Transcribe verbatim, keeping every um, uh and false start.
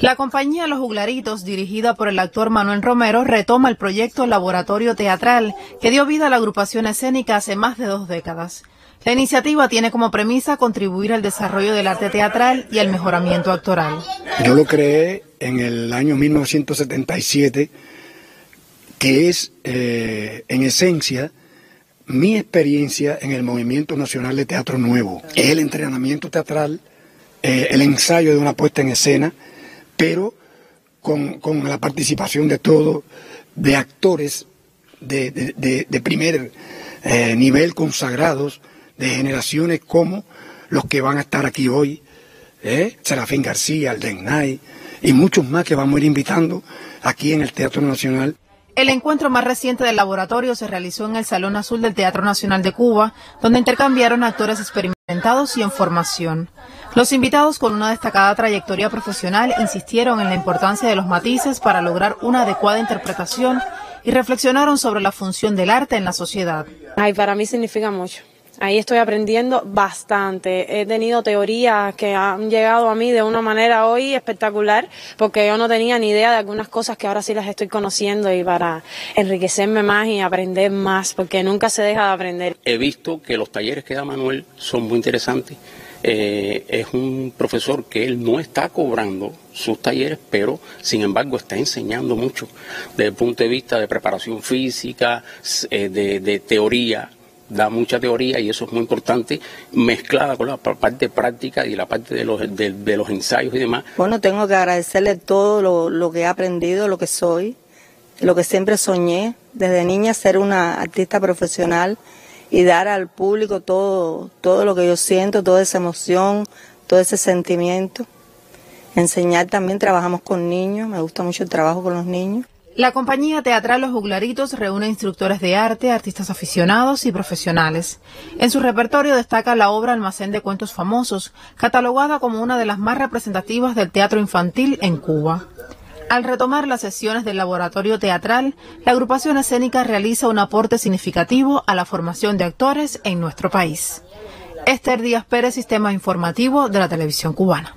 La compañía Los Juglaritos, dirigida por el actor Manuel Romero, retoma el proyecto Laboratorio Teatral, que dio vida a la agrupación escénica hace más de dos décadas. La iniciativa tiene como premisa contribuir al desarrollo del arte teatral y al mejoramiento actoral. Yo lo creé en el año mil novecientos setenta y siete, que es, eh, en esencia, mi experiencia en el Movimiento Nacional de Teatro Nuevo. Es el entrenamiento teatral, eh, el ensayo de una puesta en escena, pero con, con la participación de todos, de actores de, de, de, de primer eh, nivel consagrados, de generaciones como los que van a estar aquí hoy, ¿eh? Serafín García, Alden Knight y muchos más que vamos a ir invitando aquí en el Teatro Nacional. El encuentro más reciente del laboratorio se realizó en el Salón Azul del Teatro Nacional de Cuba, donde intercambiaron actores experimentados y en formación. Los invitados, con una destacada trayectoria profesional, insistieron en la importancia de los matices para lograr una adecuada interpretación y reflexionaron sobre la función del arte en la sociedad. Ay, para mí significa mucho. Ahí estoy aprendiendo bastante. He tenido teorías que han llegado a mí de una manera hoy espectacular, porque yo no tenía ni idea de algunas cosas que ahora sí las estoy conociendo, y para enriquecerme más y aprender más, porque nunca se deja de aprender. He visto que los talleres que da Manuel son muy interesantes. Eh, es un profesor que él no está cobrando sus talleres, pero sin embargo está enseñando mucho desde el punto de vista de preparación física, eh, de, de teoría. Da mucha teoría, y eso es muy importante, mezclada con la parte práctica y la parte de los, de, de los ensayos y demás. Bueno, tengo que agradecerle todo lo, lo que he aprendido, lo que soy, lo que siempre soñé desde niña, ser una artista profesional y dar al público todo, todo lo que yo siento, toda esa emoción, todo ese sentimiento. Enseñar también, trabajamos con niños, me gusta mucho el trabajo con los niños. La compañía teatral Los Juglaritos reúne instructores de arte, artistas aficionados y profesionales. En su repertorio destaca la obra Almacén de Cuentos Famosos, catalogada como una de las más representativas del teatro infantil en Cuba. Al retomar las sesiones del laboratorio teatral, la agrupación escénica realiza un aporte significativo a la formación de actores en nuestro país. Esther Díaz Pérez, Sistema Informativo de la Televisión Cubana.